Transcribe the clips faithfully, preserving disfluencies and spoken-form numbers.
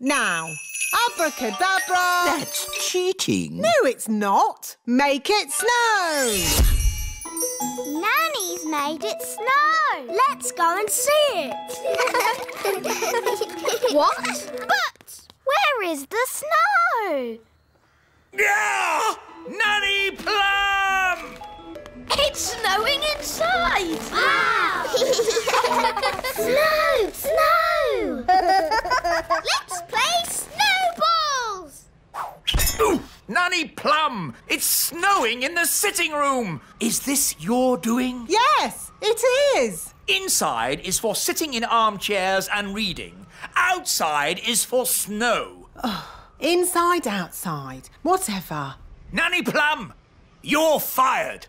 now. Abracadabra! That's cheating. No, it's not. Make it snow. Nanny's made it snow. Let's go and see it. What? But where is the snow? Yeah! Nanny Plum! It's snowing inside! Wow! Snow! Snow! Let's play snowballs! Ooh! Nanny Plum! It's snowing in the sitting room! Is this your doing? Yes, it is! Inside is for sitting in armchairs and reading. Outside is for snow. Inside, outside, whatever. Nanny Plum, you're fired.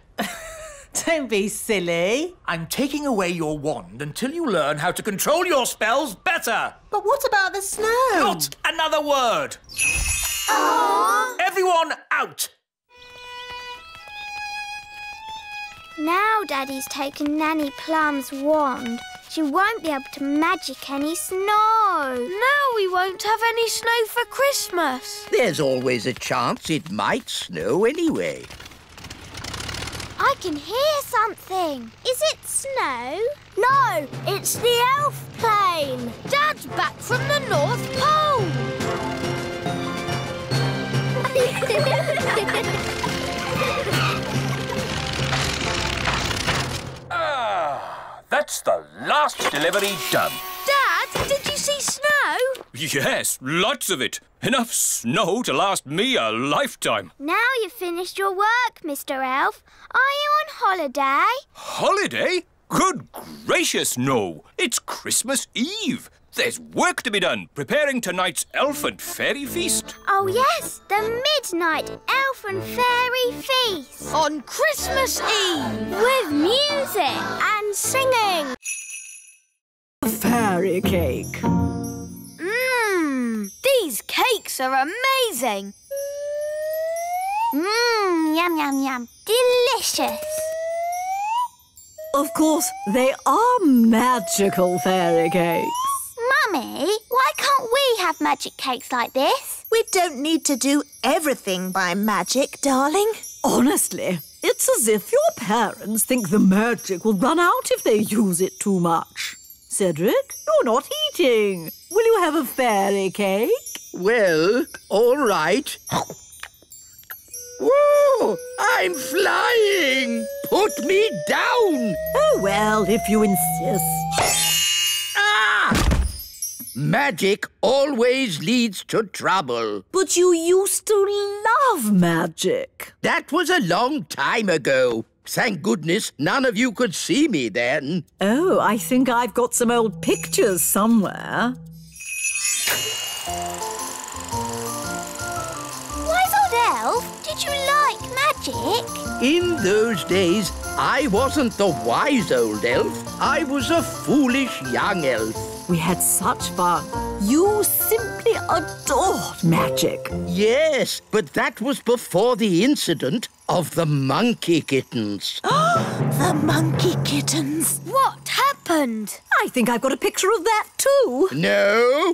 Don't be silly. I'm taking away your wand until you learn how to control your spells better. But what about the snow? Not another word. Aww. Everyone out. Now Daddy's taken Nanny Plum's wand. She won't be able to magic any snow. No, we won't have any snow for Christmas. There's always a chance it might snow anyway. I can hear something. Is it snow? No, it's the elf plane. Dad's back from the North Pole. Ah. That's the last delivery done. Dad, did you see snow? Yes, lots of it. Enough snow to last me a lifetime. Now you've finished your work, Mister Elf. Are you on holiday? Holiday? Good gracious, no. It's Christmas Eve. There's work to be done, preparing tonight's Elf and Fairy Feast. Oh, yes, the Midnight Elf and Fairy Feast. On Christmas Eve. With music and singing. Fairy cake. Mmm, these cakes are amazing. Mmm, yum, yum, yum. Delicious. Of course, they are magical fairy cakes. Mummy, why can't we have magic cakes like this? We don't need to do everything by magic, darling. Honestly, it's as if your parents think the magic will run out if they use it too much. Cedric, you're not eating. Will you have a fairy cake? Well, all right. Whoa! I'm flying! Put me down! Oh, well, if you insist. Ah! Magic always leads to trouble. But you used to love magic. That was a long time ago. Thank goodness none of you could see me then. Oh, I think I've got some old pictures somewhere. Wise old elf, did you like magic? In those days, I wasn't the wise old elf. I was a foolish young elf. We had such fun. You simply adored magic. Yes, but that was before the incident of the monkey kittens. The monkey kittens? What happened? I think I've got a picture of that too. No.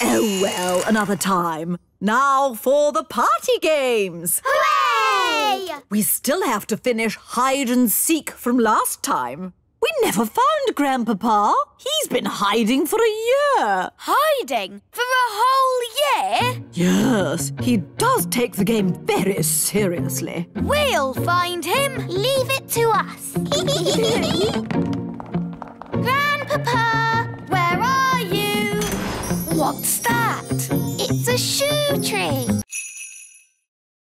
Oh, well, another time. Now for the party games. Hooray! We still have to finish hide and seek from last time. We never found Grandpapa. He's been hiding for a year. Hiding? For a whole year? Yes, he does take the game very seriously. We'll find him. Leave it to us. Grandpapa, where are you? What's that? It's a shoe tree.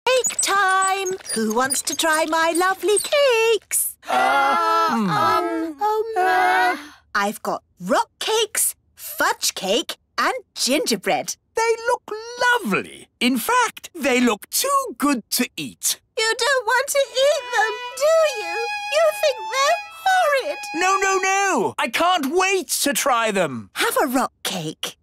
Cake time. Who wants to try my lovely cakes? Uh, um, um, um uh. I've got rock cakes, fudge cake and gingerbread. They look lovely. In fact, they look too good to eat. You don't want to eat them, do you? You think they're horrid. No, no, no. I can't wait to try them. Have a rock cake.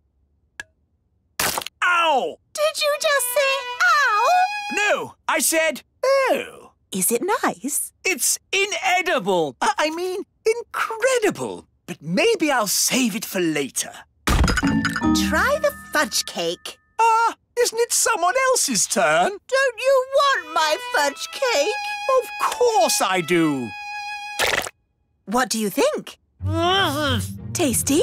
Ow! Did you just say ow? No, I said oh. Is it nice? It's inedible. I, I mean, incredible. But maybe I'll save it for later. Try the fudge cake. Ah, uh, isn't it someone else's turn? Don't you want my fudge cake? Of course I do. What do you think? Tasty?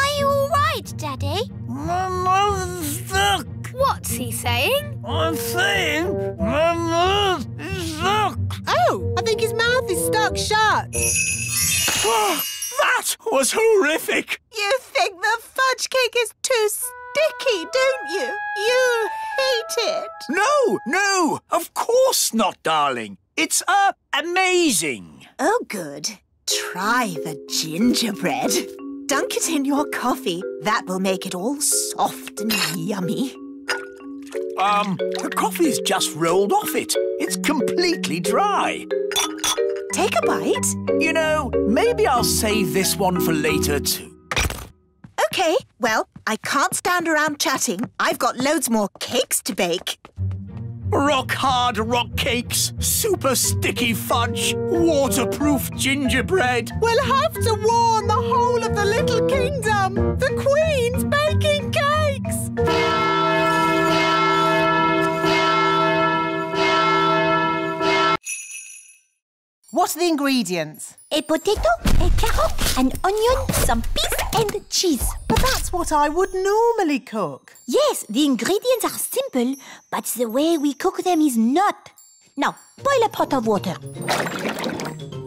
Are you all right, Daddy? I'm stuck. What's he saying? I'm saying my mouth is stuck. Oh, I think his mouth is stuck shut. That was horrific. You think the fudge cake is too sticky, don't you? You hate it. No, no, of course not, darling. It's, uh, amazing. Oh, good. Try the gingerbread. Dunk it in your coffee. That will make it all soft and yummy. Um, the coffee's just rolled off it. It's completely dry. Take a bite. You know, maybe I'll save this one for later too. OK, well, I can't stand around chatting. I've got loads more cakes to bake. Rock-hard rock cakes, super sticky fudge, waterproof gingerbread. We'll have to warn the whole of the Little Kingdom. The Queen's baking cakes. What are the ingredients? A potato, a carrot, an onion, some peas and cheese. But that's what I would normally cook. Yes, the ingredients are simple, but the way we cook them is not. Now, boil a pot of water.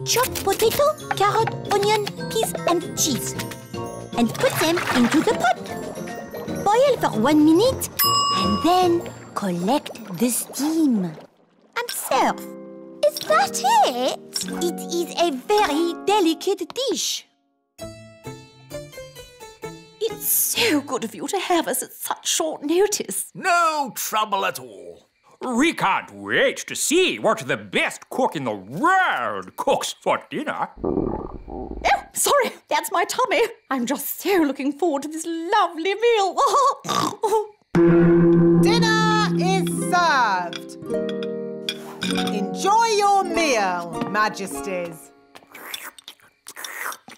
Chop potato, carrot, onion, peas and cheese. And put them into the pot. Boil for one minute and then collect the steam. And serve. Is that it? It is a very delicate dish. It's so good of you to have us at such short notice. No trouble at all. We can't wait to see what the best cook in the world cooks for dinner. Oh, sorry, that's my tummy. I'm just so looking forward to this lovely meal. Dinner is served. Enjoy your meal, Majesties.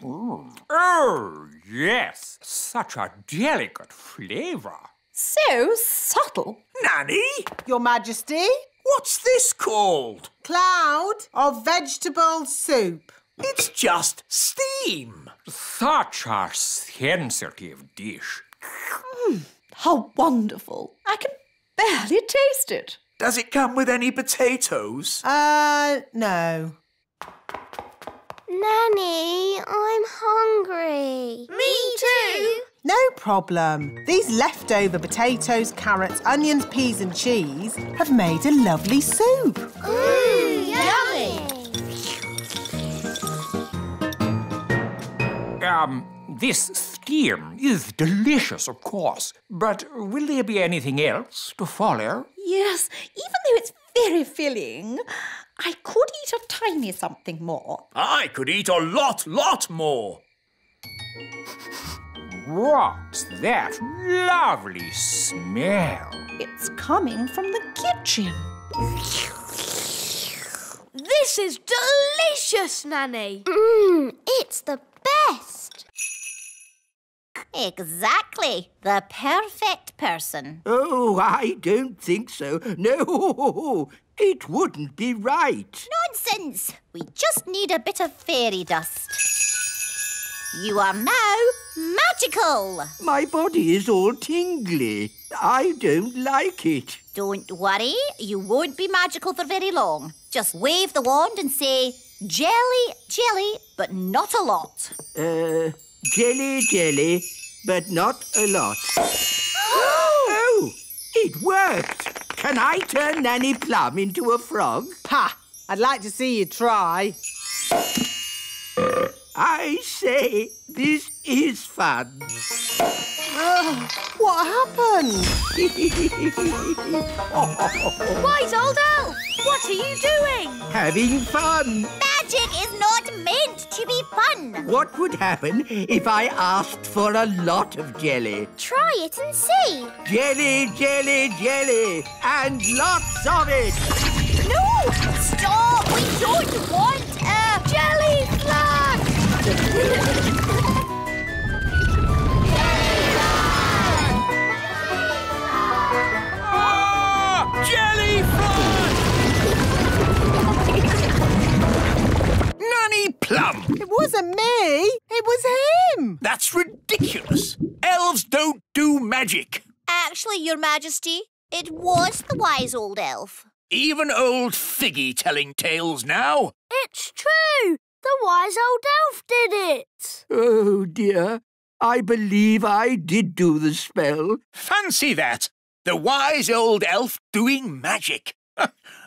Ooh. Oh, yes. Such a delicate flavour. So subtle. Nanny? Your Majesty? What's this called? Cloud of vegetable soup. It's just steam. Such a sensitive dish. Mm, how wonderful. I can barely taste it. Does it come with any potatoes? Uh, no. Nanny, I'm hungry. Me too. No problem. These leftover potatoes, carrots, onions, peas and cheese have made a lovely soup. Ooh, yummy. Um, this steam is delicious, of course, but will there be anything else to follow? Yes, even though it's very filling, I could eat a tiny something more. I could eat a lot, lot more. What's that lovely smell? It's coming from the kitchen. This is delicious, Nanny. Mmm, it's the best. Exactly. The perfect person. Oh, I don't think so. No, it wouldn't be right. Nonsense. We just need a bit of fairy dust. You are now magical. My body is all tingly. I don't like it. Don't worry. You won't be magical for very long. Just wave the wand and say, jelly, jelly, but not a lot. Uh... Jelly, jelly, but not a lot. Oh, it worked. Can I turn Nanny Plum into a frog? Ha! I'd like to see you try. I say, this is fun. Oh, what happened? Wise old elf, what are you doing? Having fun. Magic is not meant to be fun. What would happen if I asked for a lot of jelly? Try it and see. Jelly, jelly, jelly, and lots of it. No, stop. We don't want a jelly flag. Jelly flag! ridiculous. Elves don't do magic. Actually, Your Majesty, it was the wise old elf. Even old Figgy telling tales now. It's true. The wise old elf did it. Oh, dear. I believe I did do the spell. Fancy that. The wise old elf doing magic.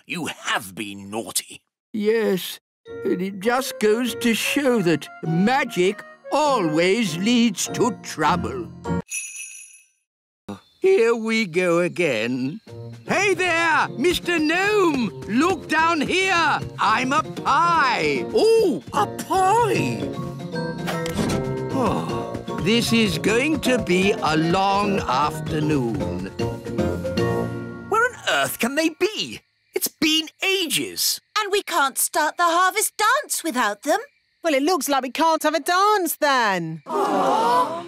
You have been naughty. Yes, and it just goes to show that magic always leads to trouble. Here we go again. Hey there, Mister Gnome! Look down here! I'm a pie! Oh, a pie! Oh, this is going to be a long afternoon. Where on earth can they be? It's been ages. And we can't start the harvest dance without them. Well, it looks like we can't have a dance then. Aww.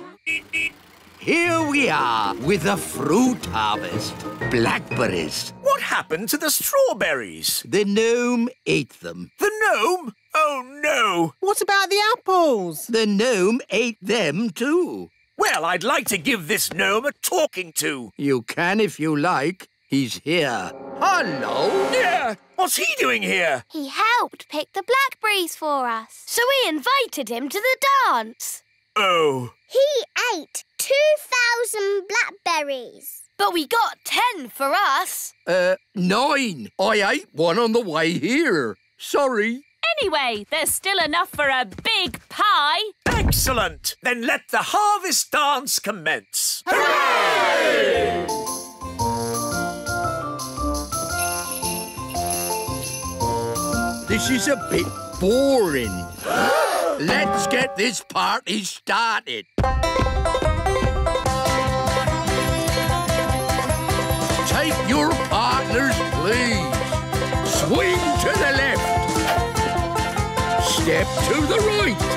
Here we are with the fruit harvest. Blackberries. What happened to the strawberries? The gnome ate them. The gnome? Oh, no. What about the apples? The gnome ate them too. Well, I'd like to give this gnome a talking to. You can if you like. He's here. Hello? Yeah, what's he doing here? He helped pick the blackberries for us. So we invited him to the dance. Oh. He ate two thousand blackberries. But we got ten for us. Uh, nine. I ate one on the way here. Sorry. Anyway, there's still enough for a big pie. Excellent. Then let the harvest dance commence. Hooray! This is a bit boring. Let's get this party started. Take your partners, please. Swing to the left. Step to the right.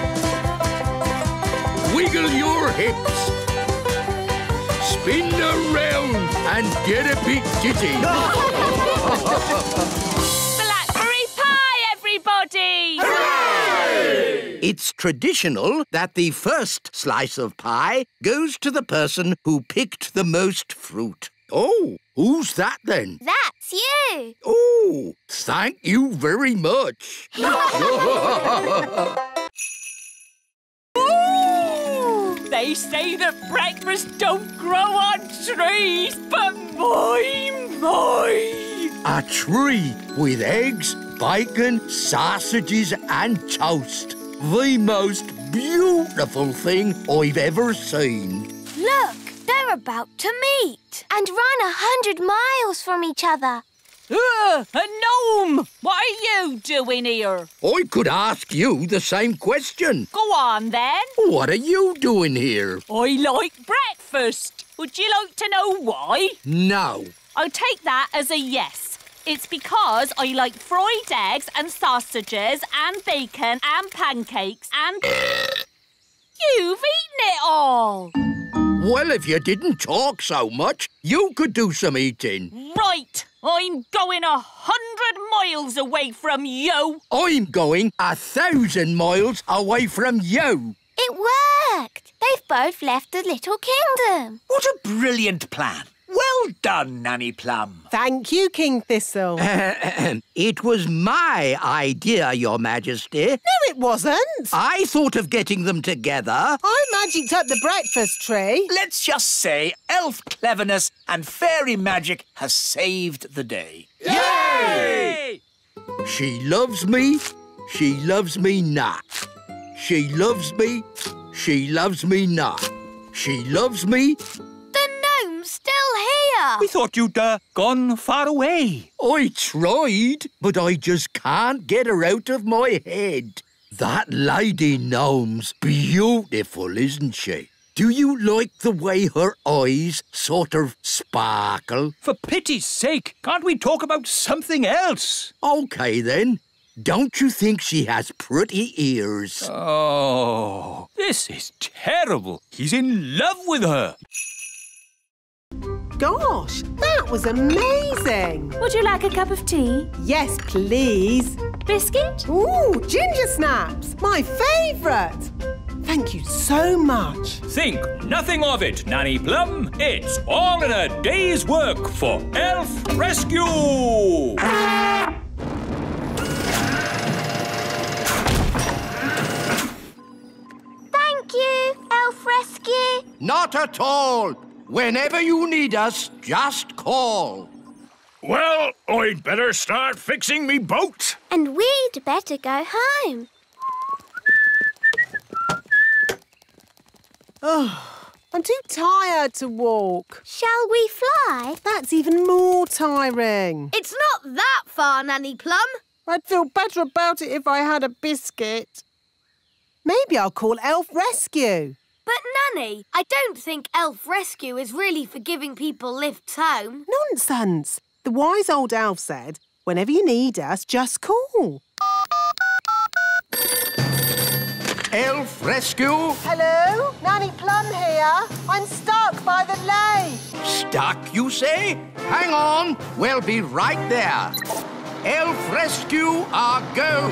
Wiggle your hips. Spin around and get a bit jitty. Hooray! It's traditional that the first slice of pie goes to the person who picked the most fruit. Oh, who's that then? That's you. Oh, thank you very much. Ooh, they say that breakfast don't grow on trees, but my, my. A tree with eggs, bacon, sausages and toast. The most beautiful thing I've ever seen. Look, they're about to meet. And run a hundred miles from each other. Uh, a gnome! What are you doing here? I could ask you the same question. Go on, then. What are you doing here? I like breakfast. Would you like to know why? No. I'll take that as a yes. It's because I like fried eggs and sausages and bacon and pancakes and... You've eaten it all! Well, if you didn't talk so much, you could do some eating. Right! I'm going a hundred miles away from you. I'm going a thousand miles away from you. It worked! They've both left the little kingdom. What a brilliant plan! Well done, Nanny Plum. Thank you, King Thistle. It was my idea, Your Majesty. No, it wasn't. I thought of getting them together. I magicked up the breakfast tray. Let's just say elf cleverness and fairy magic has saved the day. Yay! She loves me. She loves me not. She loves me. She loves me not. She loves me. Still here. We thought you'd uh, gone far away. I tried, but I just can't get her out of my head. That lady gnome's beautiful, isn't she? Do you like the way her eyes sort of sparkle? For pity's sake, can't we talk about something else? OK, then. Don't you think she has pretty ears? Oh, this is terrible. He's in love with her. Gosh, that was amazing! Would you like a cup of tea? Yes, please. Biscuit? Ooh, ginger snaps! My favourite! Thank you so much. Think nothing of it, Nanny Plum. It's all in a day's work for Elf Rescue. Thank you, Elf Rescue. Not at all. Whenever you need us, just call. Well, I'd better start fixing me boat. And we'd better go home. Oh, I'm too tired to walk. Shall we fly? That's even more tiring. It's not that far, Nanny Plum. I'd feel better about it if I had a biscuit. Maybe I'll call Elf Rescue. But, Nanny, I don't think Elf Rescue is really for giving people lifts home. Nonsense. The wise old elf said, whenever you need us, just call. Elf Rescue? Hello, Nanny Plum here. I'm stuck by the lake. Stuck, you say? Hang on, we'll be right there. Elf Rescue are go.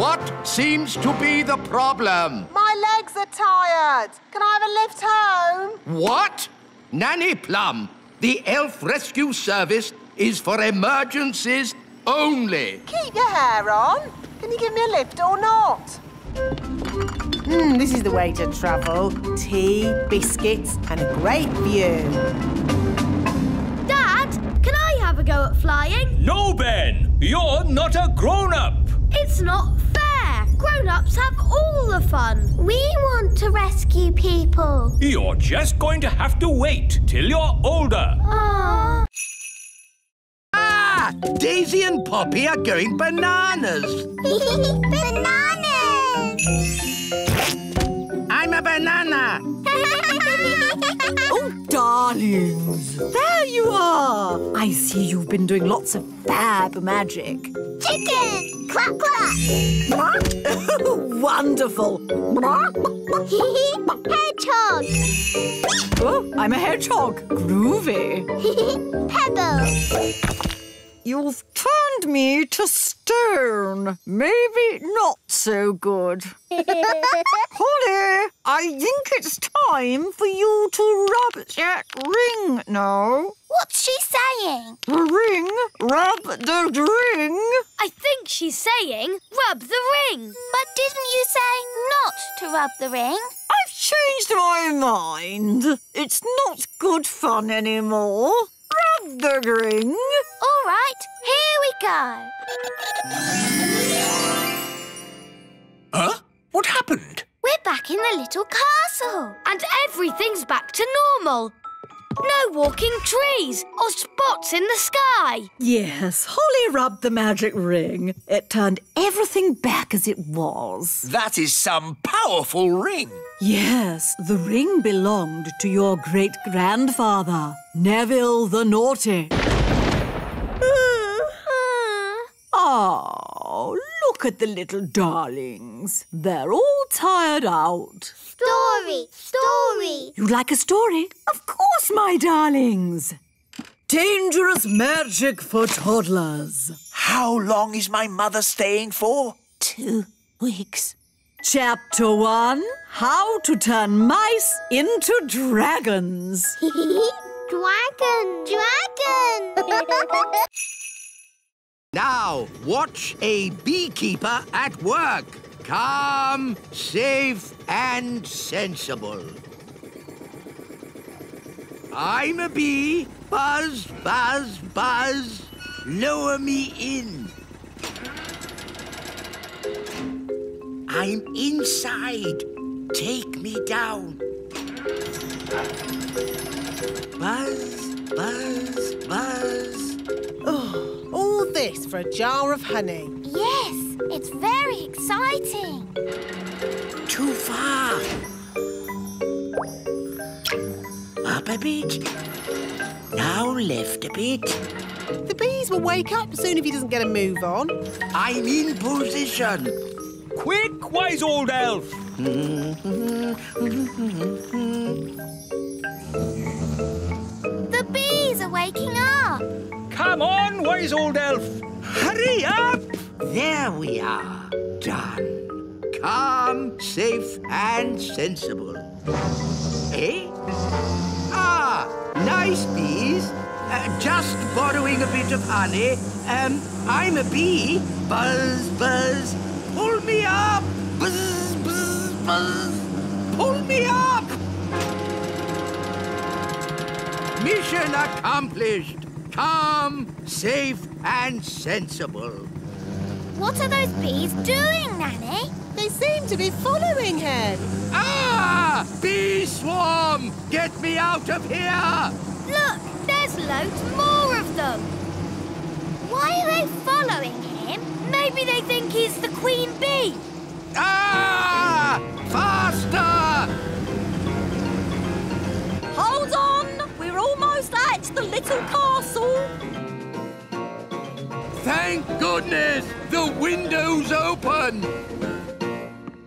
What seems to be the problem? My legs are tired. Can I have a lift home? What? Nanny Plum, the Elf Rescue service is for emergencies only. Keep your hair on. Can you give me a lift or not? Mm, this is the way to travel. Tea, biscuits and a great view. Dad, can I have a go at flying? No, Ben. You're not a grown-up. It's not fair. Grown-ups have all the fun. We want to rescue people. You're just going to have to wait till you're older. Aww. Ah, Daisy and Poppy are going bananas. Bananas! I'm a banana. Oh, darlings. There you are. I see you've been doing lots of fab magic. Chicken! Quack, quack! Wonderful. Hedgehog! Oh, I'm a hedgehog. Groovy. Pebble! You've turned me to stone. Maybe not so good. Holly, I think it's time for you to rub that ring now. What's she saying? The ring, rub the ring. I think she's saying rub the ring. But didn't you say not to rub the ring? I've changed my mind. It's not good fun anymore. Rub the ring. All right, here we go. Huh? What happened? We're back in the little castle. And everything's back to normal. No walking trees or spots in the sky. Yes, Holly rubbed the magic ring. It turned everything back as it was. That is some powerful ring. Yes, the ring belonged to your great-grandfather, Neville the Naughty. Oh, look at the little darlings. They're all tired out. Story, story. You like a story? Of course, my darlings. Dangerous magic for toddlers. How long is my mother staying for? Two weeks. Chapter one, how to turn mice into dragons. Dragon, dragon. Now, watch a beekeeper at work. Calm, safe and sensible. I'm a bee. Buzz, buzz, buzz. Lower me in. I'm inside. Take me down. Buzz, buzz, buzz. Oh. All this for a jar of honey. Yes, it's very exciting. Too far. Up a bit. Now left a bit. The bees will wake up soon if he doesn't get a move on. I'm in position. Quick, wise old elf. The bees are waking up. Come on, wise old elf. Hurry up! There we are, done. Calm, safe, and sensible. Eh? Ah, nice bees. Uh, just borrowing a bit of honey. Um, I'm a bee. Buzz, buzz. Pull me up. Buzz, buzz, buzz. Pull me up. Mission accomplished. Calm, safe, and sensible. What are those bees doing, Nanny? They seem to be following him. Ah! Bee swarm! Get me out of here! Look, there's loads more of them. Why are they following him? Maybe they think he's the queen bee. Ah! Faster! Hold on! We're almost at the little castle. Thank goodness! The window's open!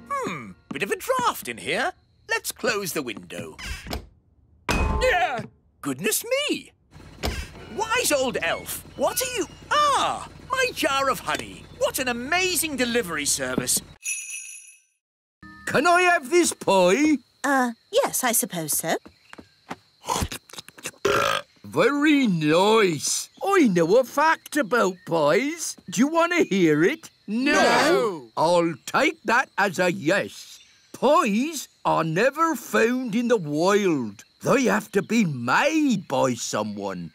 Hmm, bit of a draft in here. Let's close the window. Yeah! Goodness me! Wise old elf, what are you... Ah! My jar of honey. What an amazing delivery service. Can I have this pie? Uh, yes, I suppose so. Very nice. I know a fact about pies. Do you want to hear it? No. no. I'll take that as a yes. Pies are never found in the wild. They have to be made by someone.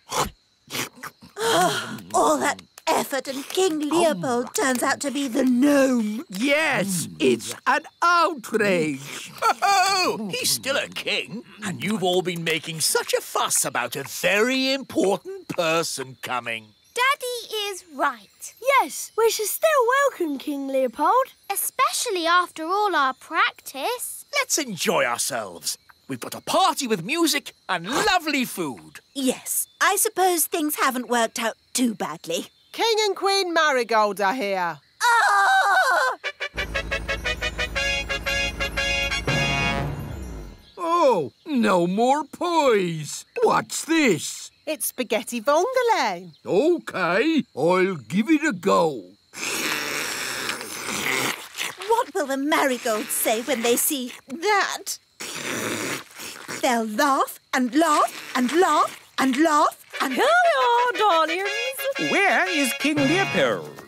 All that effort and King Leopold oh. turns out to be the gnome. Yes, mm. it's an outrage. Oh, he's still a king. And you've all been making such a fuss about a very important person coming. Daddy is right. Yes, we should still welcome King Leopold. Especially after all our practice. Let's enjoy ourselves. We've got a party with music and lovely food. Yes, I suppose things haven't worked out too badly. King and Queen Marigold are here. Oh! Oh, no more pies. What's this? It's spaghetti vongole. OK, I'll give it a go. What will the marigolds say when they see that? They'll laugh and laugh and laugh and laugh. And here we are, darlings. Where is King Leopold?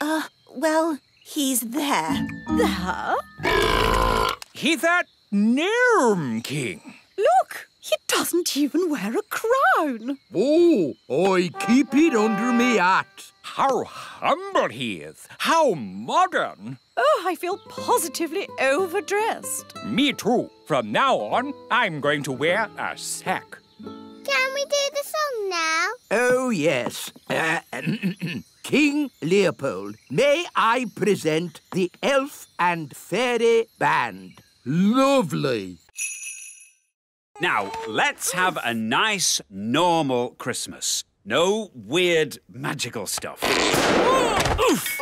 Uh, well, he's there. There? He's that gnome king. Look, he doesn't even wear a crown. Oh, I keep it under me hat. How humble he is. How modern. Oh, I feel positively overdressed. Me too. From now on, I'm going to wear a sack. Can we do the song now? Oh, yes. Uh, King Leopold, may I present the Elf and Fairy Band? Lovely. Now, let's have a nice, normal Christmas. No weird, magical stuff. Oh, oof!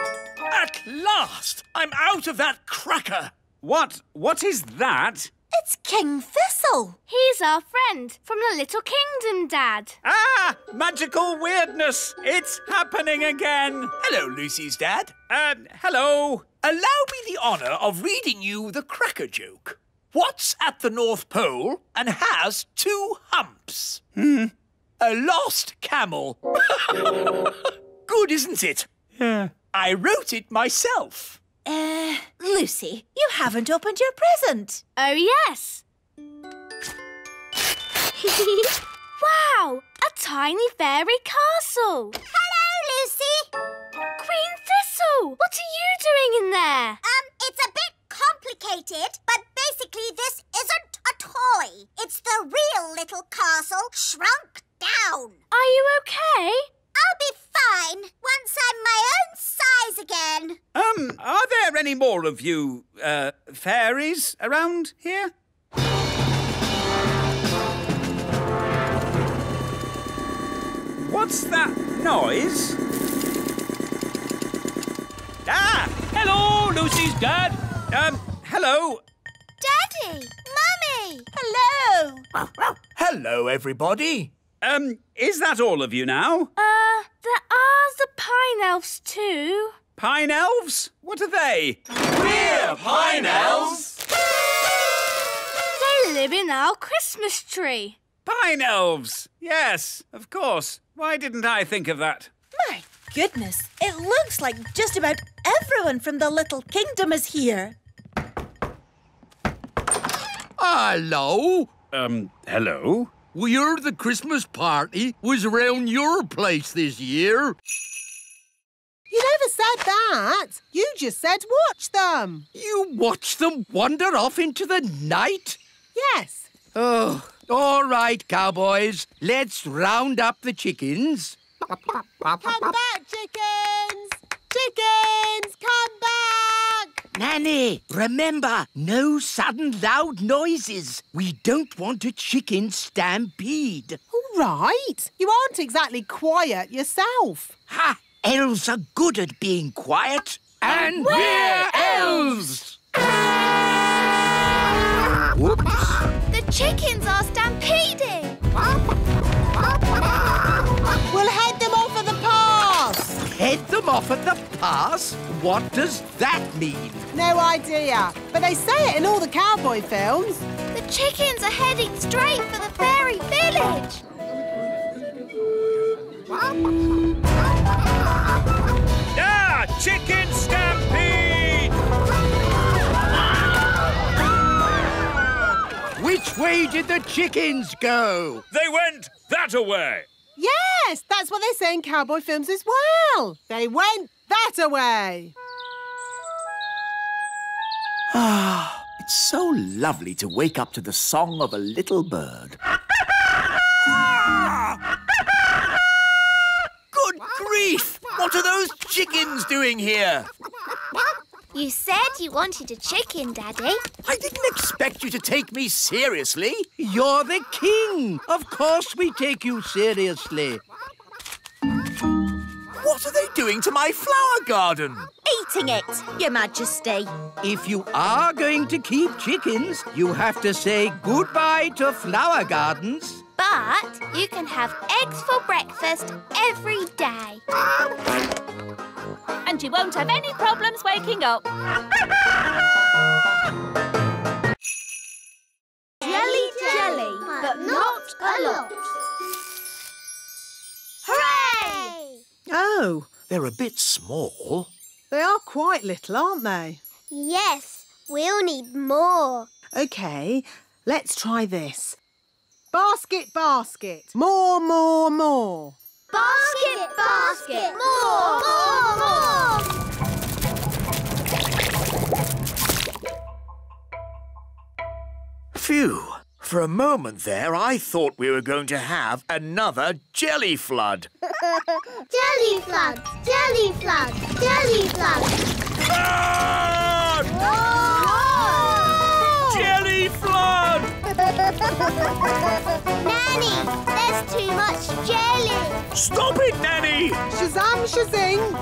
At last! I'm out of that cracker! What? What is that? It's King Thistle. He's our friend from the Little Kingdom, Dad. Ah! Magical weirdness. It's happening again. Hello, Lucy's dad. Um, hello. Allow me the honour of reading you the cracker joke. What's at the North Pole and has two humps? Hmm. A lost camel. Good, isn't it? Yeah. I wrote it myself. Uh, Lucy, you haven't opened your present. Oh, yes. Wow, a tiny fairy castle. Hello, Lucy. Queen Thistle, what are you doing in there? Um, it's a bit complicated, but basically this isn't a toy. It's the real little castle shrunk down. Are you okay? I'll be fine once I'm my own size again. Um, are there any more of you, uh, fairies around here? What's that noise? Ah! Hello, Lucy's dad. Um, hello. Daddy! Mummy! Hello! Hello, everybody. Um, is that all of you now? Uh, there are the pine elves too. Pine elves? What are they? We're pine elves! They live in our Christmas tree. Pine elves! Yes, of course. Why didn't I think of that? My goodness, it looks like just about everyone from the Little Kingdom is here. Hello? Um, hello? We're the Christmas party was around your place this year. You never said that. You just said watch them. You watch them wander off into the night? Yes. Oh, all right, cowboys. Let's round up the chickens. Come back, chickens! Chickens, come back! Nanny, remember, no sudden loud noises. We don't want a chicken stampede. All right. You aren't exactly quiet yourself. Ha! Elves are good at being quiet. And, and we're, we're elves! Whoops. The chickens are stampeding. We'll head them off at the pass. Head them off at the pass? What does that mean? No idea. But they say it in all the cowboy films. The chickens are heading straight for the fairy village. Ah, chicken stampede! Which way did the chickens go? They went that-a-way. Yes, that's what they say in cowboy films as well. They went that-a-way. Ah, it's so lovely to wake up to the song of a little bird. What are those chickens doing here? You said you wanted a chicken, Daddy. I didn't expect you to take me seriously. You're the king. Of course we take you seriously. What are they doing to my flower garden? Eating it, Your Majesty. If you are going to keep chickens, you have to say goodbye to flower gardens. But you can have eggs for breakfast every day. And you won't have any problems waking up. Jelly, jelly, but not a lot. Hooray! Oh, they're a bit small. They are quite little, aren't they? Yes, we'll need more. OK, let's try this. Basket, basket, more, more, more. Basket, basket, more, more, more. Phew. For a moment there, I thought we were going to have another jelly flood. Jelly flood, jelly flood, jelly flood. Ah! Jelly flood! Nanny, there's too much jelly. Stop it, Nanny! Shazam, shazing!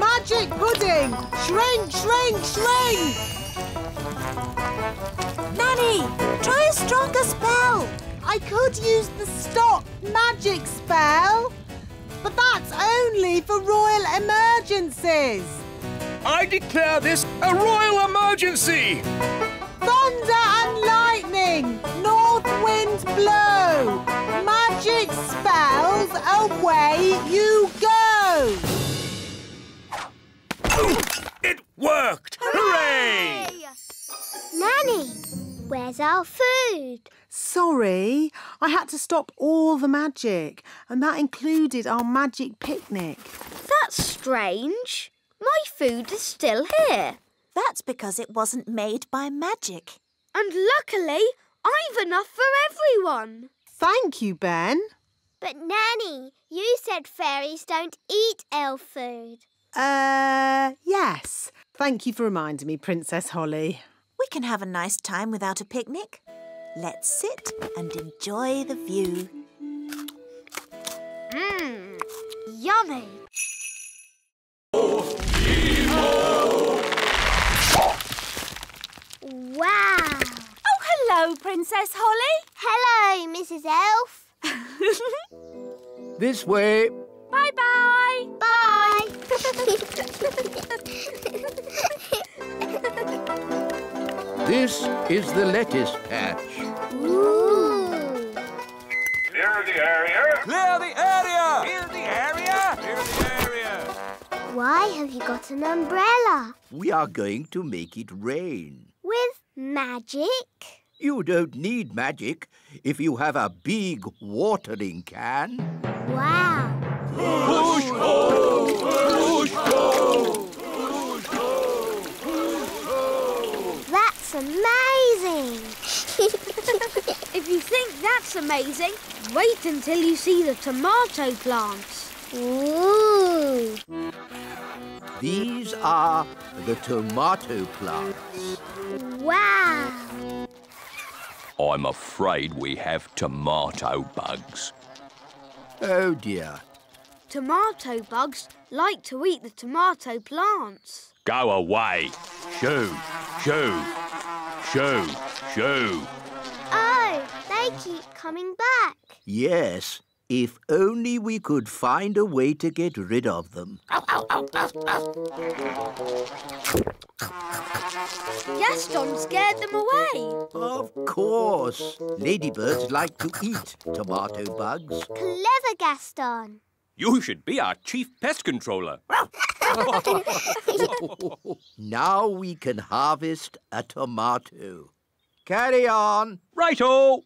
Magic pudding! Shrink, shrink, shrink! Nanny, try a stronger spell. I could use the stop magic spell, but that's only for royal emergencies. I declare this a royal emergency! Thunder and lightning! North wind blow! Magic spells, away you go! It worked! Hooray! Nanny, where's our food? Sorry, I had to stop all the magic, and that included our magic picnic. That's strange. My food is still here. That's because it wasn't made by magic. And luckily, I've enough for everyone. Thank you, Ben. But, Nanny, you said fairies don't eat elf food. Uh, yes. Thank you for reminding me, Princess Holly. We can have a nice time without a picnic. Let's sit and enjoy the view. Mmm, yummy. Wow! Oh, hello, Princess Holly. Hello, Missus Elf. This way. Bye-bye. Bye. Bye. Bye. This is the lettuce patch. Ooh. Clear the area! Clear the area! Clear the area! Clear the area! Why have you got an umbrella? We are going to make it rain. With magic? You don't need magic if you have a big watering can. Wow! Push ho! Push ho! Push ho! Push ho! That's amazing! If you think that's amazing, wait until you see the tomato plants. Ooh! These are the tomato plants. Wow! I'm afraid we have tomato bugs. Oh, dear. Tomato bugs like to eat the tomato plants. Go away. Shoo, shoo, shoo, shoo. Oh, they keep coming back. Yes, if only we could find a way to get rid of them. Ow, ow, ow, ow, ow. Gaston scared them away. Of course. Ladybirds like to eat tomato bugs. Clever, Gaston. You should be our chief pest controller. Now we can harvest a tomato. Carry on. Right-o.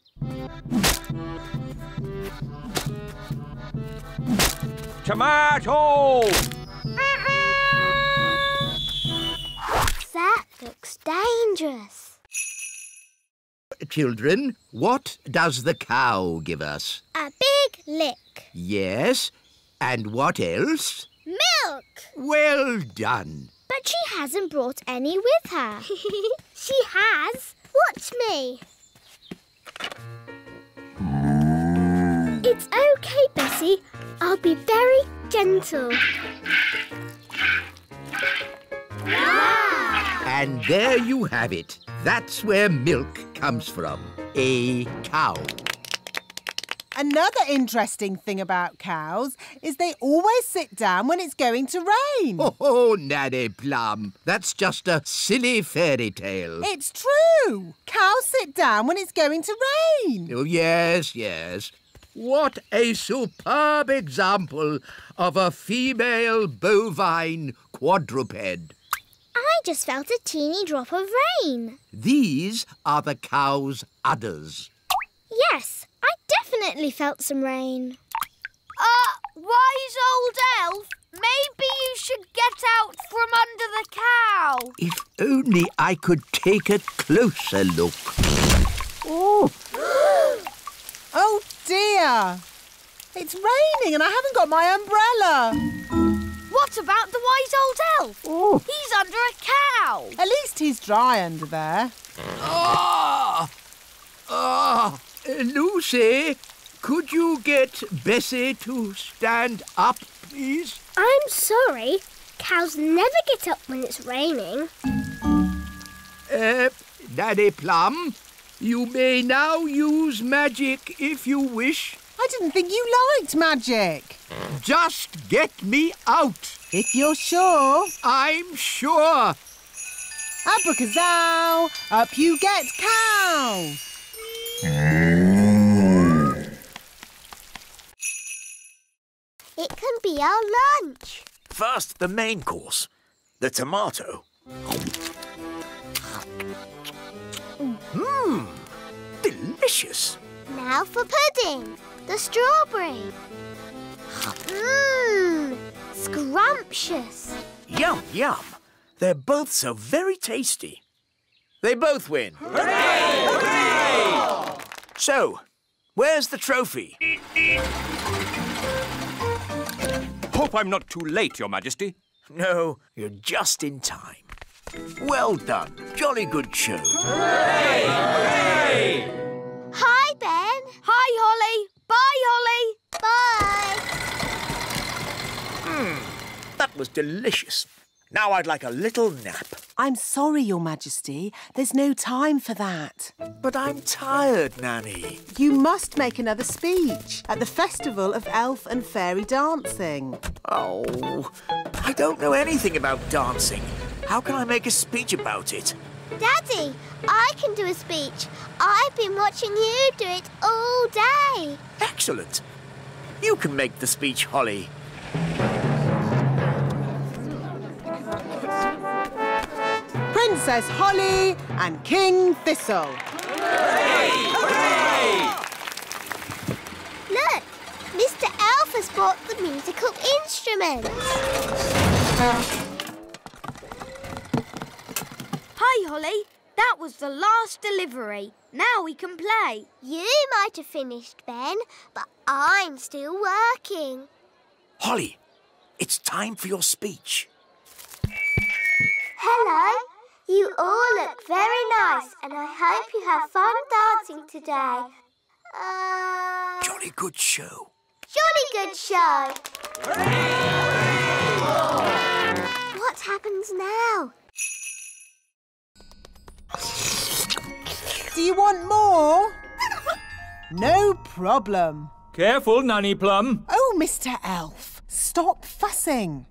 Tomato! That looks dangerous. Children, what does the cow give us? A big lick. Yes. And what else? Milk. Well done. But she hasn't brought any with her. She has. Watch me. It's OK, Bessie. I'll be very gentle. Wow! And there you have it. That's where milk comes from. A cow. Another interesting thing about cows is they always sit down when it's going to rain. Oh, oh, Nanny Plum, that's just a silly fairy tale. It's true. Cows sit down when it's going to rain. Oh, yes, yes. What a superb example of a female bovine quadruped. I just felt a teeny drop of rain. These are the cow's udders. Yes, I definitely felt some rain. Uh, wise old elf, maybe you should get out from under the cow. If only I could take a closer look. Oh! Oh, dear. It's raining and I haven't got my umbrella. What about the wise old elf? Ooh. He's under a cow. At least he's dry under there. Ah! Ah! Lucy, could you get Bessie to stand up, please? I'm sorry. Cows never get up when it's raining. Uh, Nanny Plum, you may now use magic if you wish. I didn't think you liked magic. Just get me out. If you're sure. I'm sure. Abracazow, up you get, cow. It can be our lunch. First, the main course, the tomato. Mmm, delicious. Now for pudding. The strawberry. Mmm, scrumptious. Yum, yum. They're both so very tasty. They both win. Hooray! Hooray! Hooray! So, where's the trophy? Hope I'm not too late, Your Majesty. No, you're just in time. Well done. Jolly good show. Hooray! Hooray! Hi, Ben. Hi, Holly. Bye, Holly. Bye. Mmm, that was delicious. Now I'd like a little nap. I'm sorry, Your Majesty. There's no time for that. But I'm tired, Nanny. You must make another speech at the Festival of Elf and Fairy Dancing. Oh, I don't know anything about dancing. How can I make a speech about it? Daddy, I can do a speech. I've been watching you do it all day. Excellent. You can make the speech, Holly. Princess Holly and King Thistle. Hooray! Hooray! Look, Mister Elf has brought the musical instruments. Hi, Holly. That was the last delivery. Now we can play. You might have finished, Ben, but I'm still working. Holly, it's time for your speech. Hello. You all look very nice, and I hope you have fun dancing today. Uh... Jolly good show. Jolly good show. Hooray! What happens now? Do you want more? No problem. Careful, Nanny Plum. Oh, Mister Elf, stop fussing.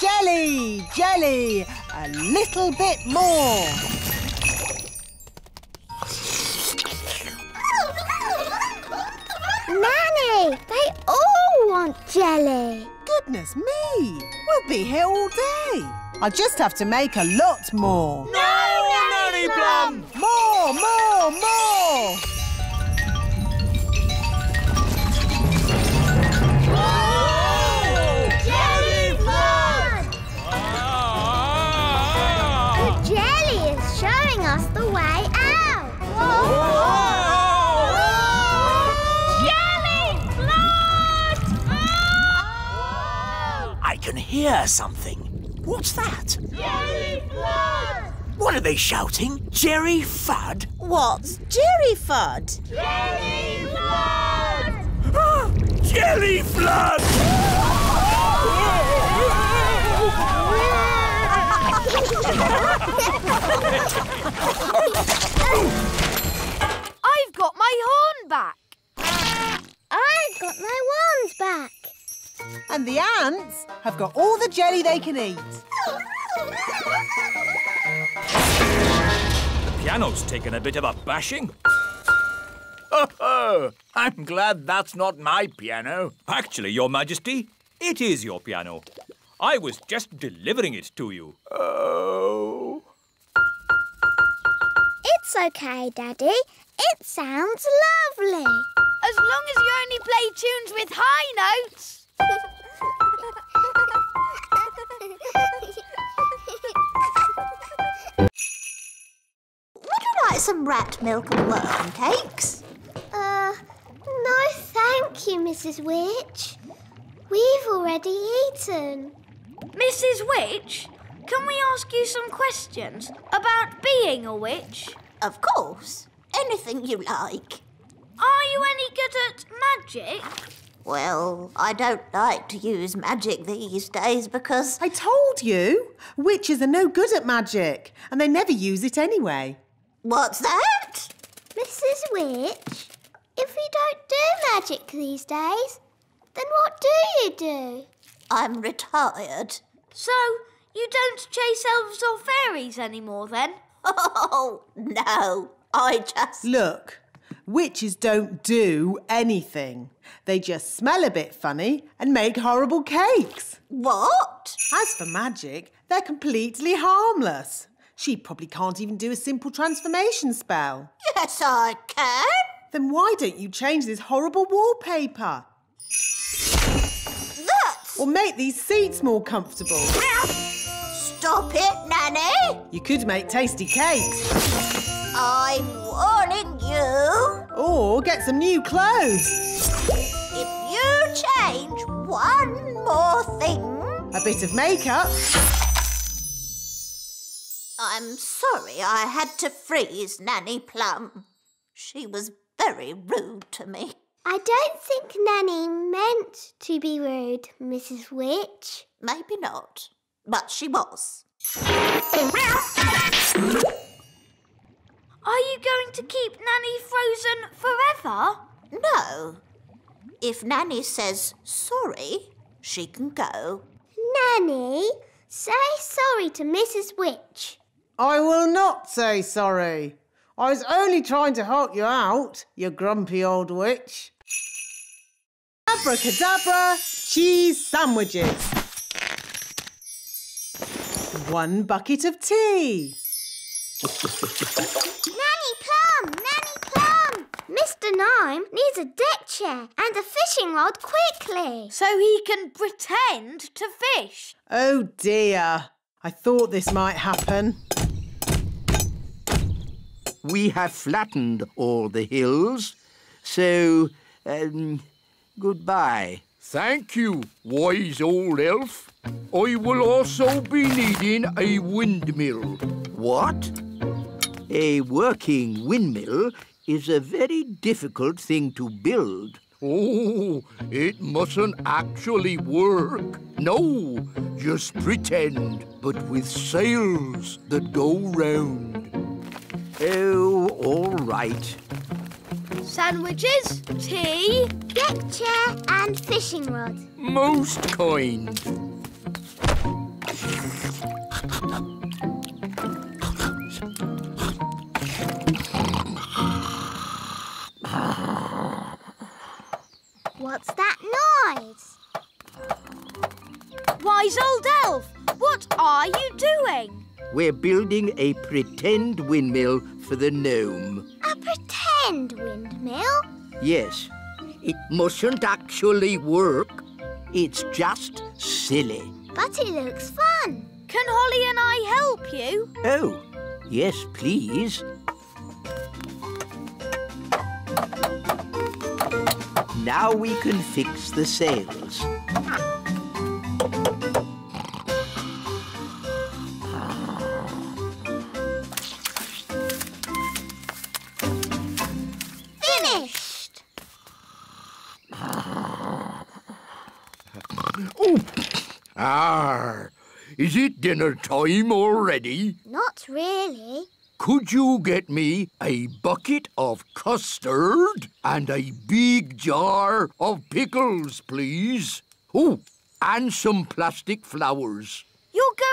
Jelly, jelly, a little bit more. Nanny, they all want jelly. Goodness me, we'll be here all day. I'll just have to make a lot more. No, no Nanny Plum! Plum! More, more, more! Whoa! Jelly fun! The jelly is showing us the way out. Whoa! Whoa! I can hear something. What's that? Jerry Fudd! What are they shouting? Jerry Fudd? What's Jerry Fudd? Jerry Fudd! Ah, Jerry Fudd! I've got my horn back. I've got my wand back. And the ants have got all the jelly they can eat. The piano's taken a bit of a bashing. Oh, oh, I'm glad that's not my piano. Actually, Your Majesty, it is your piano. I was just delivering it to you. Oh. It's OK, Daddy. It sounds lovely. As long as you only play tunes with high notes. Would you like some rat milk and worm cakes? Uh, no thank you, Missus Witch. We've already eaten. Missus Witch, can we ask you some questions about being a witch? Of course. Anything you like. Are you any good at magic? Well, I don't like to use magic these days because... I told you! Witches are no good at magic and they never use it anyway. What's that? Missus Witch, if we don't do magic these days, then what do you do? I'm retired. So, you don't chase elves or fairies anymore then? Oh, no. I just... Look. Witches don't do anything. They just smell a bit funny and make horrible cakes. What? As for magic, they're completely harmless. She probably can't even do a simple transformation spell. Yes, I can. Then why don't you change this horrible wallpaper? That's... Or make these seats more comfortable. Stop it, Nanny. You could make tasty cakes. I'm warning you. Or get some new clothes. If you change one more thing... A bit of makeup. I'm sorry I had to freeze Nanny Plum. She was very rude to me. I don't think Nanny meant to be rude, Missus Witch. Maybe not, but she was. Are you going to keep Nanny frozen forever? No. If Nanny says sorry, she can go. Nanny, say sorry to Missus Witch. I will not say sorry. I was only trying to help you out, you grumpy old witch. Abracadabra cheese sandwiches. One bucket of tea. Nanny Plum! Nanny Plum! Mister Nime needs a deck chair and a fishing rod quickly. So he can pretend to fish. Oh dear. I thought this might happen. We have flattened all the hills, so um, goodbye. Thank you, wise old elf. I will also be needing a windmill. What? A working windmill is a very difficult thing to build. Oh, it mustn't actually work. No, just pretend, but with sails that go round. Oh, all right. Sandwiches, tea, deck chair and fishing rod. Most kind. What's that noise? Wise old elf, what are you doing? We're building a pretend windmill for the gnome. A pretend windmill? Yes. It mustn't actually work. It's just silly. But it looks fun. Can Holly and I help you? Oh, yes, please. Now we can fix the sails. Finished! Oh. Ah, is it dinner time already? Not really. Could you get me a bucket of custard and a big jar of pickles, please? Oh, and some plastic flowers. You'll go...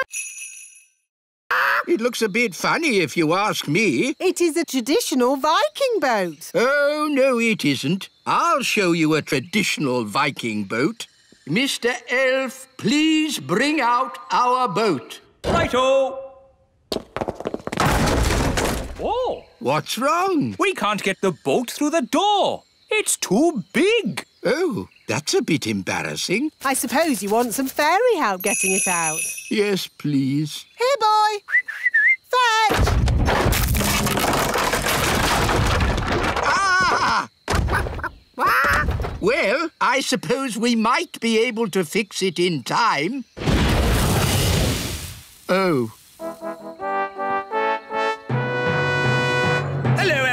It looks a bit funny if you ask me. It is a traditional Viking boat. Oh, no, it isn't. I'll show you a traditional Viking boat. Mister Elf, please bring out our boat. Righto. Oh! What's wrong? We can't get the boat through the door. It's too big. Oh, that's a bit embarrassing. I suppose you want some fairy help getting it out. Yes, please. Here, boy. Fetch! Ah! Well, I suppose we might be able to fix it in time. Oh.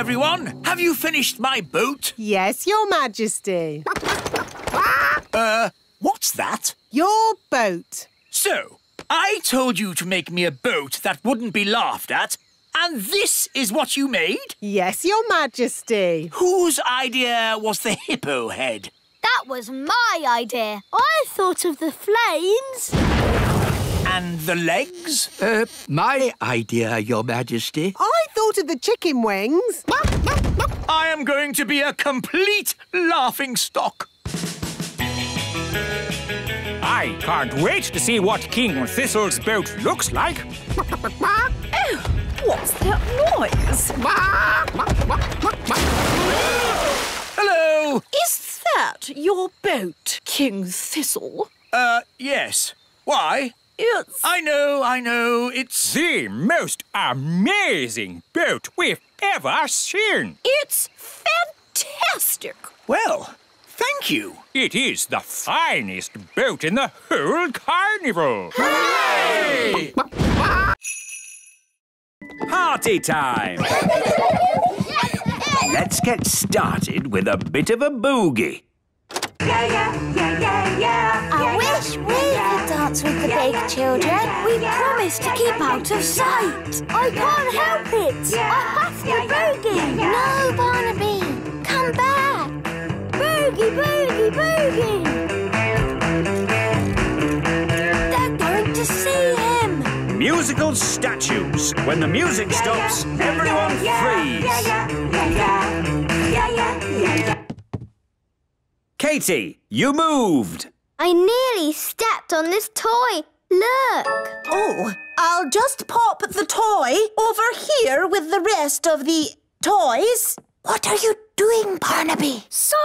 Everyone, have you finished my boat? Yes, Your Majesty. Uh, what's that? Your boat. So, I told you to make me a boat that wouldn't be laughed at, and this is what you made? Yes, Your Majesty. Whose idea was the hippo head? That was my idea. I thought of the flames. And the legs? Uh, my idea, Your Majesty. I thought of the chicken wings. I am going to be a complete laughingstock. I can't wait to see what King Thistle's boat looks like. Oh, what's that noise? Hello! Is that your boat, King Thistle? Uh, yes. Why? It's... I know, I know, it's the most amazing boat we've ever seen. It's fantastic. Well, thank you. It is the finest boat in the whole carnival. Hooray! Party time. Let's get started with a bit of a boogie. Yeah, yeah, yeah, yeah, yeah. I wish we could dance dance with the big children. We promise to keep out of sight. I can't help it. I have to boogie. No, Barnaby. Come back. Boogie, boogie, boogie. They're going to see him. Musical statues. When the music stops, everyone freeze. Katie, you moved. I nearly stepped on this toy. Look. Oh, I'll just pop the toy over here with the rest of the toys. What are you doing, Barnaby? Sorry,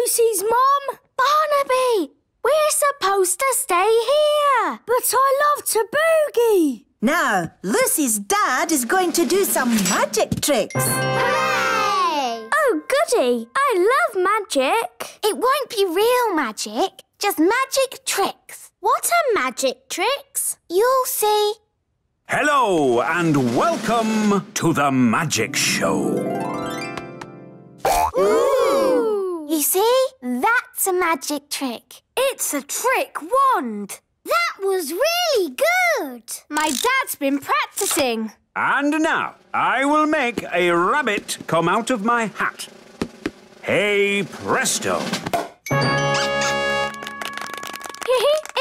Lucy's mum. Barnaby, we're supposed to stay here. But I love to boogie. Now, Lucy's dad is going to do some magic tricks. Hooray! Oh, goody. I love magic. It won't be real magic. Just magic tricks. What are magic tricks? You'll see. Hello and welcome to the magic show. Ooh! You see? That's a magic trick. It's a trick wand. That was really good. My dad's been practicing. And now I will make a rabbit come out of my hat. Hey, presto.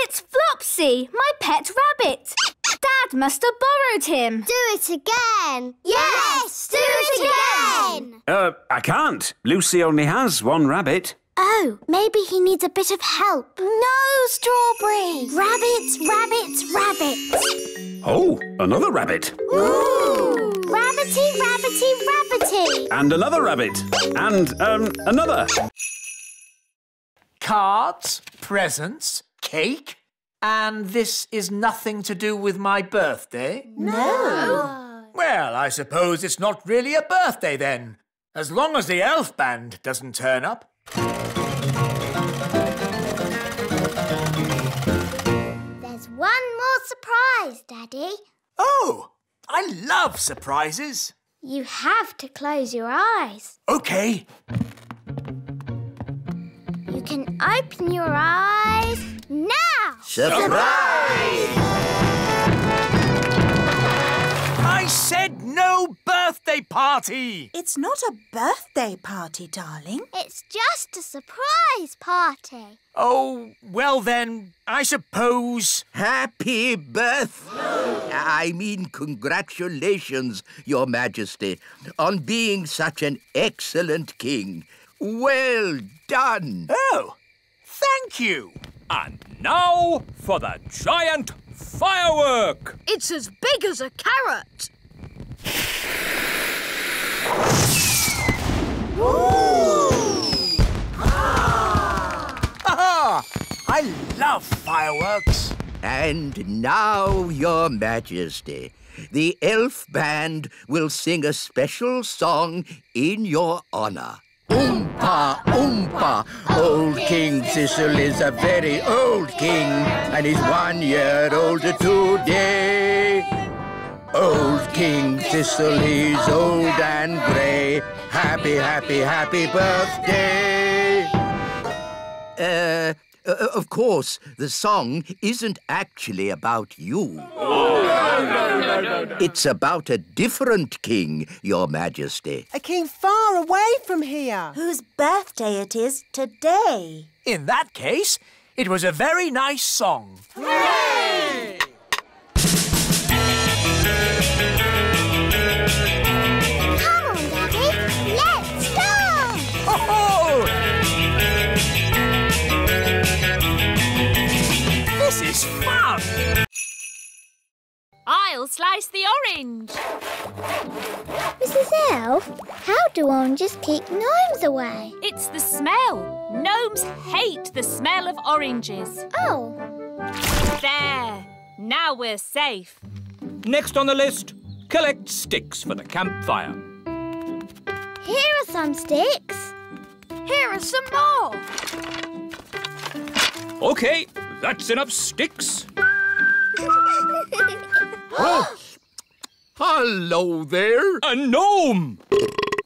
It's Flopsy, my pet rabbit. Dad must have borrowed him. Do it again. Yes, do it again. Uh, I can't. Lucy only has one rabbit. Oh, maybe he needs a bit of help. No, Strawberry. Rabbits, rabbits, rabbits. Oh, another rabbit. Ooh. Rabbity, rabbity, rabbity. And another rabbit. And, um, another. Cards, presents, cake? And this is nothing to do with my birthday? No. Well, I suppose it's not really a birthday then, as long as the elf band doesn't turn up. There's one more surprise, Daddy. Oh, I love surprises. You have to close your eyes. OK. You can open your eyes now! Surprise! I said no birthday party! It's not a birthday party, darling. It's just a surprise party. Oh, well then, I suppose... Happy birthday! I mean, congratulations, Your Majesty, on being such an excellent king. Well done. Oh, thank you. And now for the giant firework. It's as big as a carrot. Ooh! Ah! Ah! I love fireworks. And now, Your Majesty, the elf band will sing a special song in your honour. Oompa, Oompa, old King Thistle is a very old king, and he's one year older today. Old King Thistle, he's old and grey. Happy, happy, happy birthday. Uh, uh, of course, the song isn't actually about you. Oh, no, no, no, no. It's about a different king, Your Majesty. A king far away from here. Whose birthday it is today. In that case, it was a very nice song. Hooray! Come on, Daddy. Let's go! Ho ho! This is fun! I'll slice the orange. Missus Elf, how do oranges keep gnomes away? It's the smell. Gnomes hate the smell of oranges. Oh. There. Now we're safe. Next on the list, collect sticks for the campfire. Here are some sticks. Here are some more. OK, that's enough sticks. Oh. Hello there. A gnome.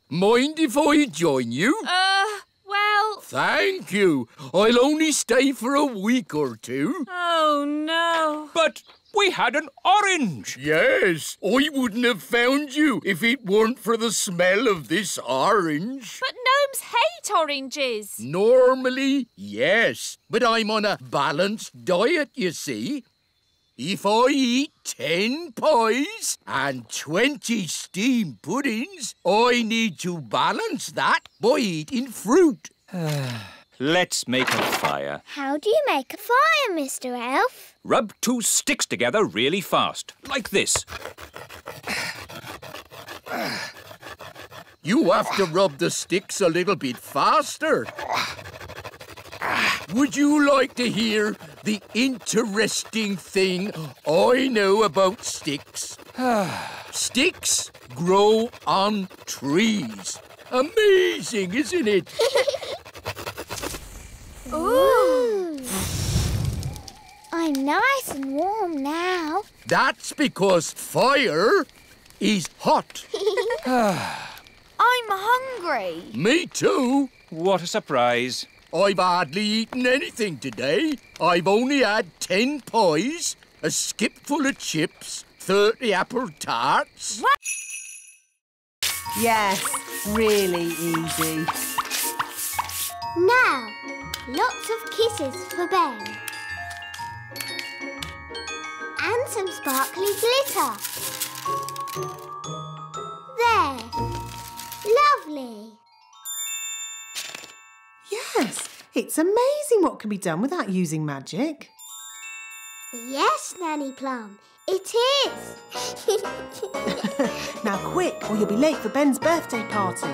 Mind if I join you? Uh, well, Thistle. Thank you. I'll only stay for a week or two. Oh, no. But we had an orange. Yes. I wouldn't have found you if it weren't for the smell of this orange. But gnomes hate oranges. Normally, yes. But I'm on a balanced diet, you see. If I eat ten pies and twenty steam puddings, I need to balance that by eating fruit. Let's make a fire. How do you make a fire, Mister Elf? Rub two sticks together really fast, like this. You have to rub the sticks a little bit faster. Would you like to hear the interesting thing I know about sticks? Sticks grow on trees. Amazing, isn't it? Ooh! I'm nice and warm now. That's because fire is hot. I'm hungry. Me too. What a surprise. I've hardly eaten anything today. I've only had ten pies, a skipful of chips, thirty apple tarts. What? Yes, really easy. Now, lots of kisses for Ben. And some sparkly glitter. There. Lovely. Yes, it's amazing what can be done without using magic. Yes, Nanny Plum, it is. Now quick, or you'll be late for Ben's birthday party.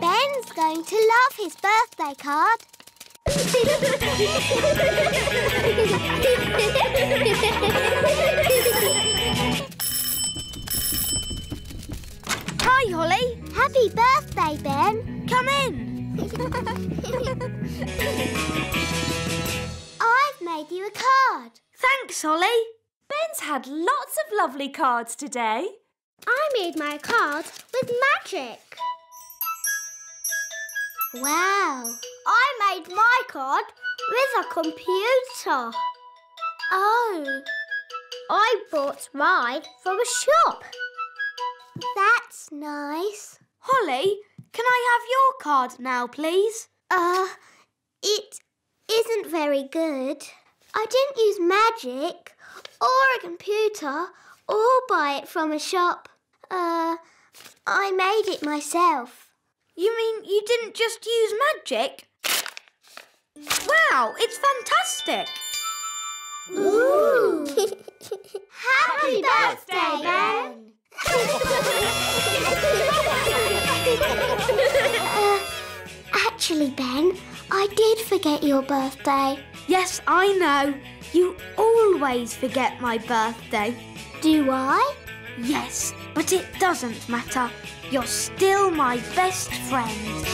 Ben's going to love his birthday card. Hi, Holly. Happy birthday, Ben. Come in. I've made you a card. Thanks, Holly. Ben's had lots of lovely cards today. I made my card with magic. Wow. I made my card with a computer. Oh. I bought mine from a shop. That's nice. Holly, can I have your card now, please? Uh, it isn't very good. I didn't use magic or a computer or buy it from a shop. Uh, I made it myself. You mean you didn't just use magic? Wow, it's fantastic. Ooh! Happy birthday, Ben! uh, actually, Ben, I did forget your birthday. Yes, I know. You always forget my birthday. Do I? Yes, but it doesn't matter. You're still my best friend.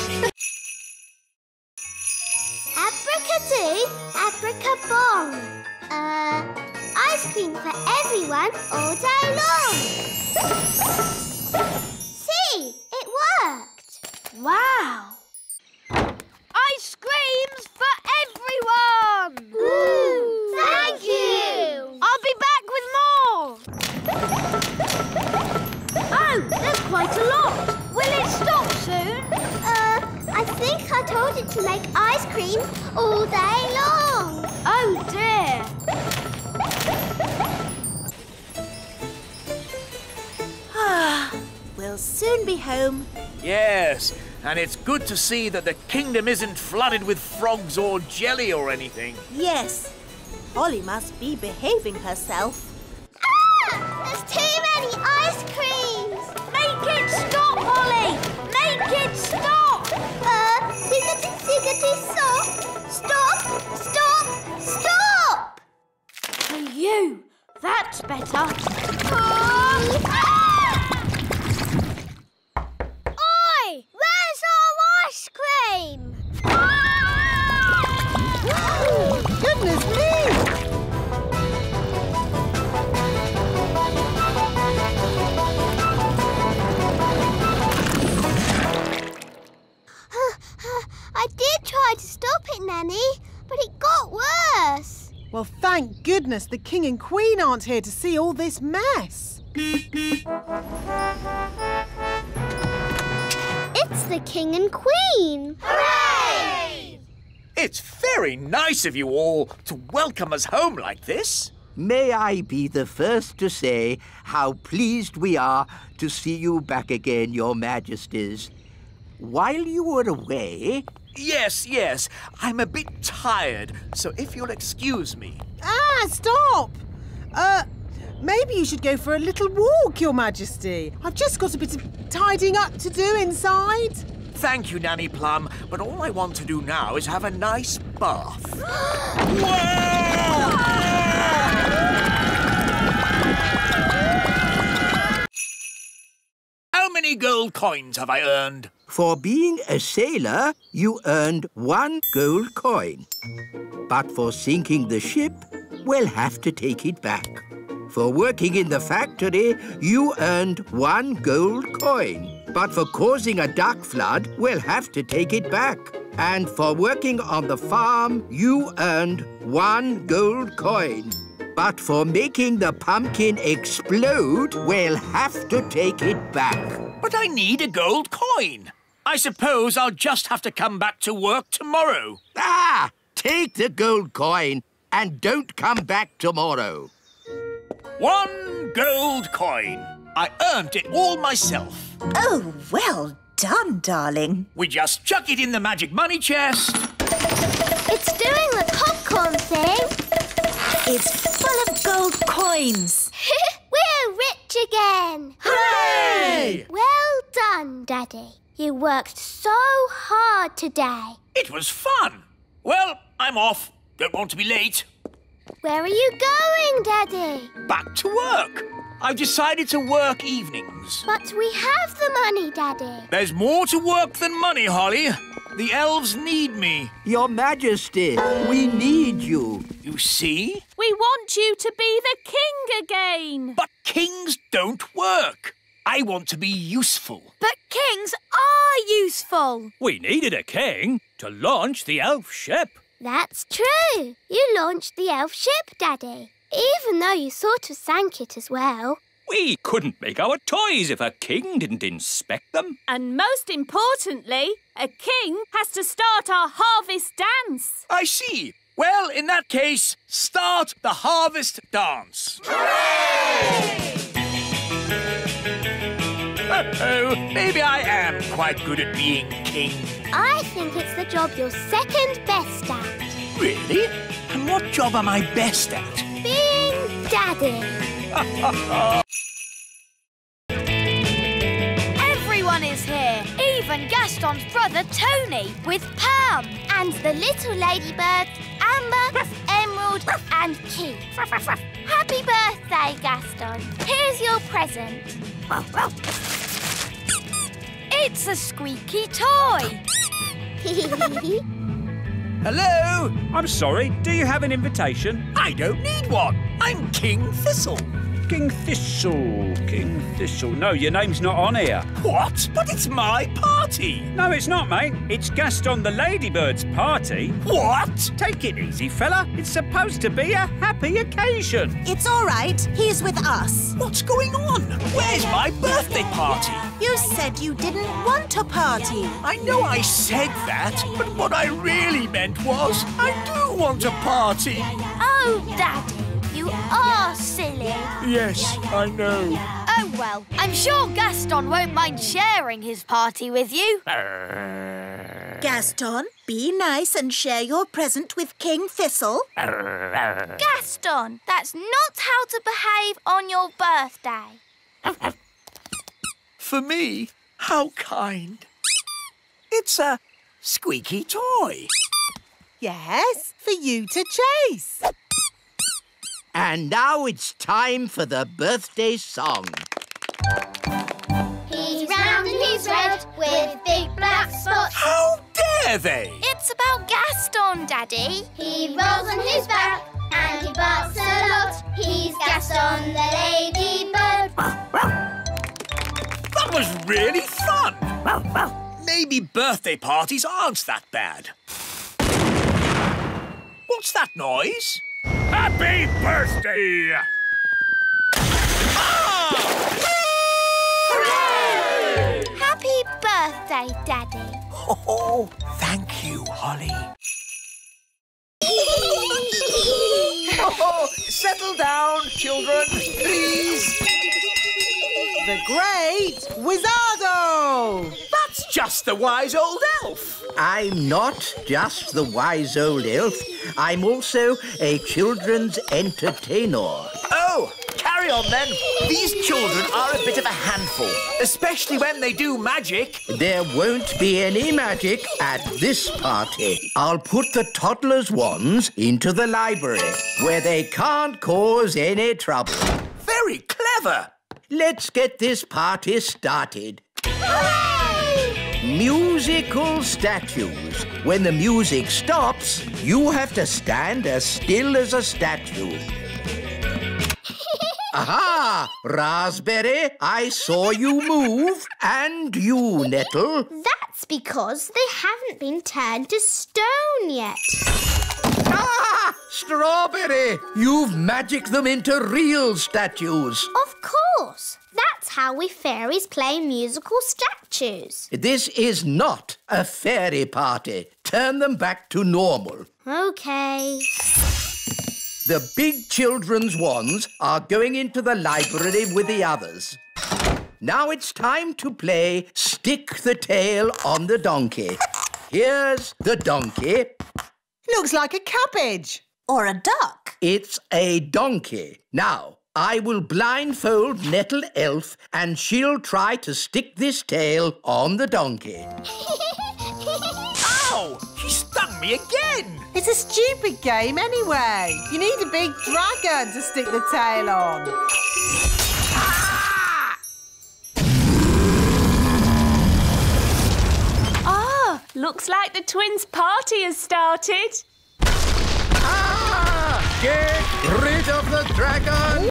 Abracadoo, abracabong. Uh, ice cream for everyone all day long. See, it worked. Wow. Ice creams for everyone. Ooh, thank you. I'll be back with more. Oh, there's quite a lot. Will it stop soon? Uh, I think I told it to make ice cream all day long. Oh, dear. We'll soon be home. Yes, and it's good to see that the kingdom isn't flooded with frogs or jelly or anything. Yes, Holly must be behaving herself. Ah! There's too many ice creams! Make it stop, Holly! Make it stop! Uh, siggity, siggity, stop! Stop! Stop! Stop! For you, that's better. Oh! Ah! Where's our ice cream? Oh, goodness me! goodness, the King and Queen aren't here to see all this mess. It's the King and Queen! Hooray! It's very nice of you all to welcome us home like this. May I be the first to say how pleased we are to see you back again, Your Majesties. While you were away... Yes, yes. I'm a bit tired, so if you'll excuse me. Ah, stop! Uh, maybe you should go for a little walk, Your Majesty. I've just got a bit of tidying up to do inside. Thank you, Nanny Plum, but all I want to do now is have a nice bath. Whoa! How many gold coins have I earned? For being a sailor, you earned one gold coin. But for sinking the ship, we'll have to take it back. For working in the factory, you earned one gold coin. But for causing a duck flood, we'll have to take it back. And for working on the farm, you earned one gold coin. But for making the pumpkin explode, we'll have to take it back. But I need a gold coin. I suppose I'll just have to come back to work tomorrow. Ah! Take the gold coin and don't come back tomorrow. One gold coin. I earned it all myself. Oh, well done, darling. We just chuck it in the magic money chest. It's doing the popcorn thing. It's full of gold coins. We're rich again. Hooray! Well done, Daddy. You worked so hard today. It was fun. Well, I'm off. Don't want to be late. Where are you going, Daddy? Back to work. I've decided to work evenings. But we have the money, Daddy. There's more to work than money, Holly. The elves need me. Your Majesty, we need you. You see? We want you to be the king again. But kings don't work. I want to be useful. But kings are useful. We needed a king to launch the elf ship. That's true. You launched the elf ship, Daddy. Even though you sort of sank it as well. We couldn't make our toys if a king didn't inspect them. And most importantly, a king has to start our harvest dance. I see. Well, in that case, start the harvest dance. Hooray! Uh-oh, maybe I am quite good at being king. I think it's the job you're second best at. Really? And what job am I best at? Being Daddy. Everyone is here, even Gaston's brother Tony with Pam. And the little ladybirds, Amber, Emerald and Keith. Happy birthday, Gaston. Here's your present. It's a squeaky toy. Hello? I'm sorry, do you have an invitation? I don't need one. I'm King Thistle. King Thistle, King Thistle. No, your name's not on here. What? But it's my party. No, it's not, mate. It's Gaston the Ladybird's party. What? Take it easy, fella. It's supposed to be a happy occasion. It's all right. He's with us. What's going on? Where's my birthday party? You said you didn't want a party. I know I said that, but what I really meant was I do want a party. Oh, Daddy. You are silly. Yes, I know. Oh, well, I'm sure Gaston won't mind sharing his party with you. Gaston, be nice and share your present with King Thistle. Gaston, that's not how to behave on your birthday. For me, how kind. It's a squeaky toy. Yes, for you to chase. And now it's time for the birthday song. He's round and he's red with big black spots. How dare they? It's about Gaston, Daddy. He rolls on his back and he barks a lot. He's Gaston the Ladybird. That was really fun. Maybe birthday parties aren't that bad. What's that noise? Happy birthday! Oh! Hooray! Happy birthday, Daddy. Oh, thank you, Holly. Oh, settle down, children, please. The Great Wizardo! That's just the wise old elf. I'm not just the wise old elf. I'm also a children's entertainer. Oh, carry on then. These children are a bit of a handful, especially when they do magic. There won't be any magic at this party. I'll put the toddlers' wands into the library, where they can't cause any trouble. Very clever. Let's get this party started. Hooray! Musical statues. When the music stops, you have to stand as still as a statue. Aha! Raspberry, I saw you move. And you, Nettle. That's because they haven't been turned to stone yet. Ah! Strawberry, you've magicked them into real statues. Of course. That's how we fairies play musical statues. This is not a fairy party. Turn them back to normal. OK. The big children's wands are going into the library with the others. Now it's time to play Stick the Tail on the Donkey. Here's the donkey. Looks like a cabbage. Or a duck. It's a donkey. Now, I will blindfold Nettle Elf and she'll try to stick this tail on the donkey. Ow! She stung me again! It's a stupid game anyway. You need a big dragon to stick the tail on. Ah! Oh, looks like the twins' party has started. Ah! Get rid of the dragon!